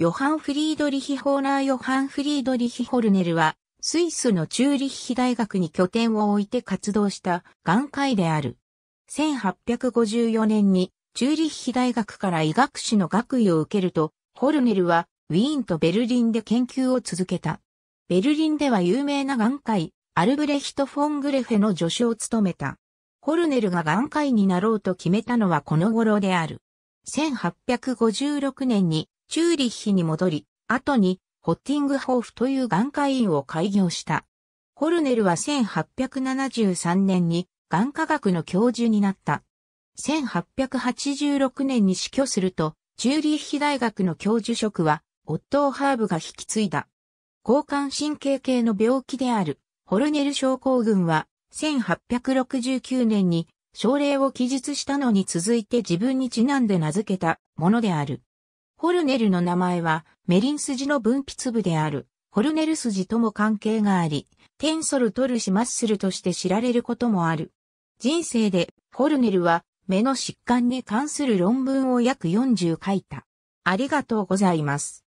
ヨハン・フリードリヒ・ホーナー・ヨハン・フリードリヒ・ホルネルは、スイスのチューリッヒ大学に拠点を置いて活動した眼科医である。1854年にチューリッヒ大学から医学士の学位を受けると、ホルネルはウィーンとベルリンで研究を続けた。ベルリンでは有名な眼科医、アルブレヒト・フォン・グレフェの助手を務めた。ホルネルが眼科医になろうと決めたのはこの頃である。1856年にチューリッヒに戻り、後にホッティングホーフという眼科院を開業した。ホルネルは1873年に眼科学の教授になった。1886年に死去すると、チューリッヒ大学の教授職は、オットー・ハーブが引き継いだ。交感神経系の病気である、ホルネル症候群は、1869年に症例を記述したのに続いて自分にちなんで名付けたものである。ホルネルの名前はメリン筋の分泌部であるホルネル筋とも関係があり、テンソルトルシマッスルとして知られることもある。人生でホルネルは目の疾患に関する論文を約40書いた。ありがとうございます。